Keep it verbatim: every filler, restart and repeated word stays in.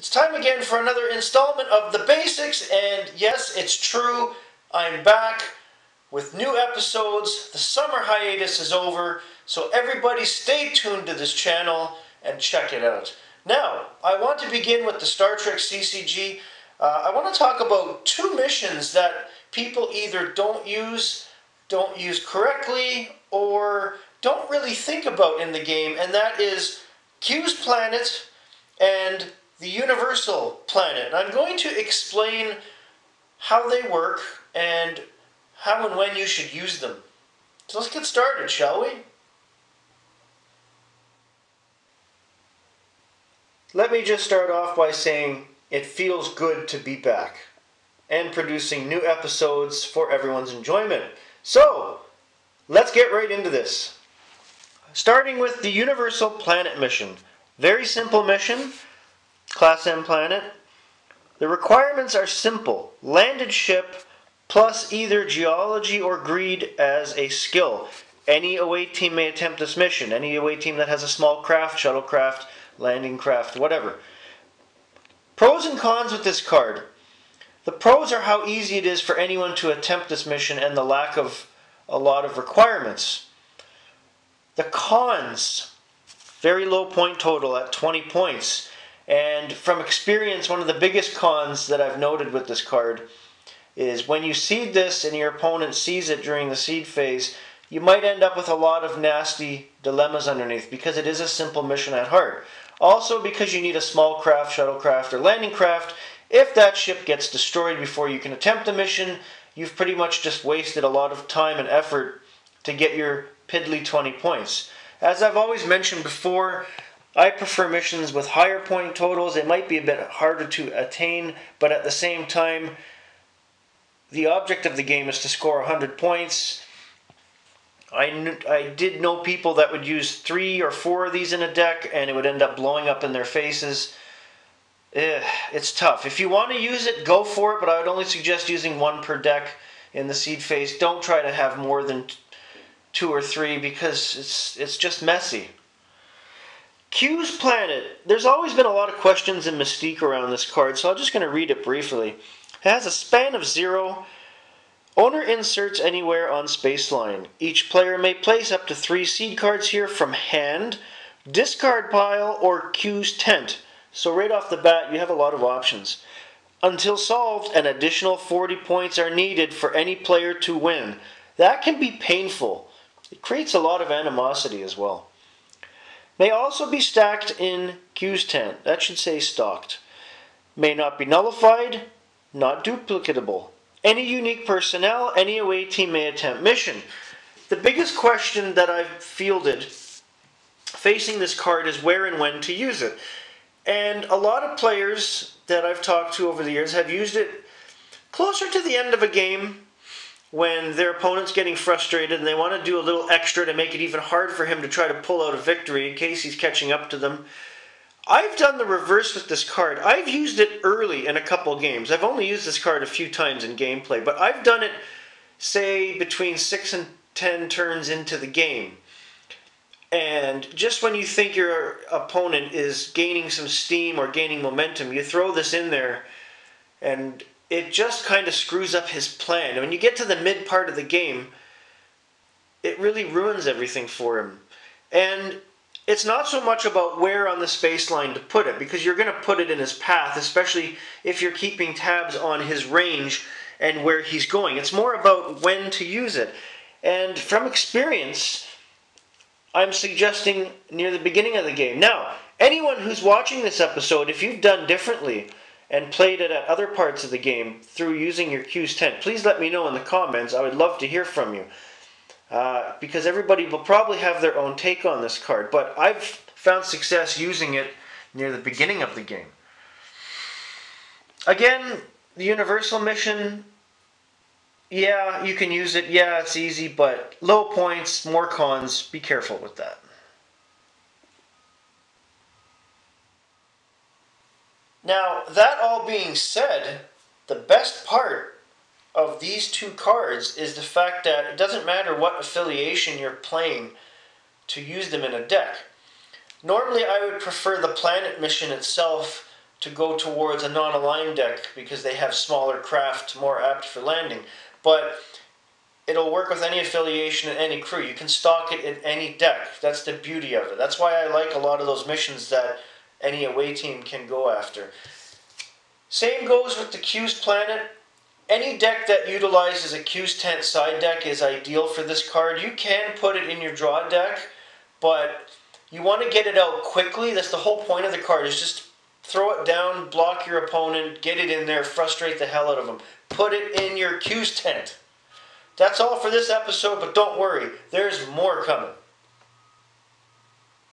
It's time again for another installment of The Basics, and yes, it's true, I'm back with new episodes. The summer hiatus is over, so everybody stay tuned to this channel and check it out. Now, I want to begin with the Star Trek C C G. Uh, I want to talk about two missions that people either don't use, don't use correctly, or don't really think about in the game, and that is Q's Planet and the Universal Planet. And I'm going to explain how they work and how and when you should use them. So let's get started, shall we? Let me just start off by saying it feels good to be back and producing new episodes for everyone's enjoyment. So let's get right into this. Starting with the Universal Planet mission. Very simple mission. Class M planet. The requirements are simple. Landed ship plus either geology or greed as a skill. Any away team may attempt this mission. Any away team that has a small craft, shuttlecraft, landing craft, whatever. Pros and cons with this card. The pros are how easy it is for anyone to attempt this mission and the lack of a lot of requirements. The cons. Very low point total at twenty points. And from experience, one of the biggest cons that I've noted with this card is when you seed this and your opponent sees it during the seed phase, you might end up with a lot of nasty dilemmas underneath because it is a simple mission at heart. Also because you need a small craft, shuttlecraft, or landing craft, if that ship gets destroyed before you can attempt the mission, you've pretty much just wasted a lot of time and effort to get your piddly twenty points. As I've always mentioned before, I prefer missions with higher point totals. It might be a bit harder to attain, but at the same time, the object of the game is to score one hundred points. I, knew, I did know people that would use three or four of these in a deck, and it would end up blowing up in their faces. Ugh, it's tough. If you want to use it, go for it, but I would only suggest using one per deck in the seed phase. Don't try to have more than two or three because it's, it's just messy. Q's Planet. There's always been a lot of questions and mystique around this card, so I'm just going to read it briefly. It has a span of zero. Owner inserts anywhere on spaceline. Each player may place up to three seed cards here from hand, discard pile, or Q's tent. So right off the bat, you have a lot of options. Until solved, an additional forty points are needed for any player to win. That can be painful. It creates a lot of animosity as well. May also be stacked in Q's tent. That should say stocked. May not be nullified, not duplicatable. Any unique personnel, any away team may attempt mission. The biggest question that I've fielded facing this card is where and when to use it. And a lot of players that I've talked to over the years have used it closer to the end of a game when their opponent's getting frustrated and they want to do a little extra to make it even hard for him to try to pull out a victory in case he's catching up to them. I've done the reverse with this card. I've used it early in a couple games. I've only used this card a few times in gameplay, but I've done it, say, between six and ten turns into the game. And just when you think your opponent is gaining some steam or gaining momentum, you throw this in there and it just kind of screws up his plan. When you get to the mid part of the game, it really ruins everything for him. And it's not so much about where on the space line to put it, because you're going to put it in his path, especially if you're keeping tabs on his range and where he's going. It's more about when to use it. And from experience, I'm suggesting near the beginning of the game. Now, anyone who's watching this episode, if you've done differently and played it at other parts of the game through using your Q's tent, please let me know in the comments. I would love to hear from you. Uh, because everybody will probably have their own take on this card. But I've found success using it near the beginning of the game. Again, the Universal Mission. Yeah, you can use it. Yeah, it's easy. But low points, more cons. Be careful with that. Now, that all being said, the best part of these two cards is the fact that it doesn't matter what affiliation you're playing to use them in a deck. Normally, I would prefer the planet mission itself to go towards a non-aligned deck because they have smaller craft more apt for landing. But it'll work with any affiliation and any crew. You can stock it in any deck. That's the beauty of it. That's why I like a lot of those missions that any away team can go after. Same goes with the Q's Planet. Any deck that utilizes a Q's Tent side deck is ideal for this card. You can put it in your draw deck, but you want to get it out quickly. That's the whole point of the card, is just throw it down, block your opponent, get it in there, frustrate the hell out of them. Put it in your Q's Tent. That's all for this episode, but don't worry, there's more coming.